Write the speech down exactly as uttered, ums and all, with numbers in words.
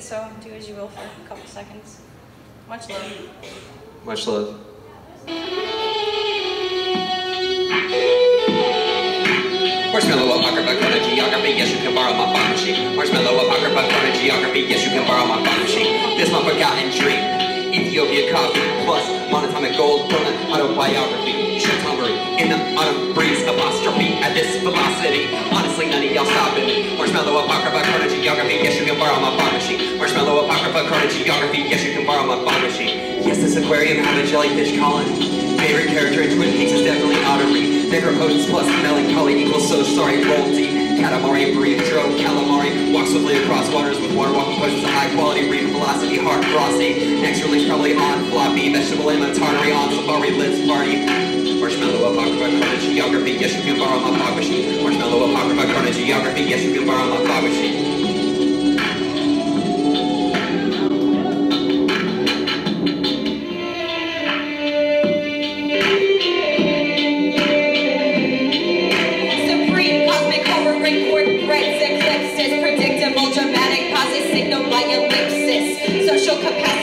So do as you will for a couple seconds. Much love. Much love. Marshmallow, a pocket book on a geography, yes you can borrow my pocket sheet. Marshmallow, a pocket book on a geography, yes you can borrow my pocket sheet. This my forgotten dream, Ethiopia coffee, plus monatomic gold from an autobiography. Shit's hungry in the autumn breeze, apostrophe at this velocity. Honestly, none of y'all stopping me. Marshmallow, a pocket book on a geography, yes you can borrow my pocket sheet. Marshmallow, apocrypha, card geography, yes you can borrow my pocket sheet. Yes, this aquarium had a jellyfish colony. Favorite character in Twin Peaks is definitely Ottery. Necropotence plus melancholy equals so sorry, roll deep. Katamari, breathe, drove, calamari. Walk swiftly across waters with water walking potions of high quality, read velocity, hard frosty. Next release probably on floppy, vegetable in my tartary on safari, lips party. Marshmallow, apocrypha, carnage, geography, yes you can borrow my pocket sheet. Marshmallow, apocrypha, carnage, geography, yes you can borrow my pocket sheet. Predictable, dramatic, positive signal by ellipsis. Social capacity.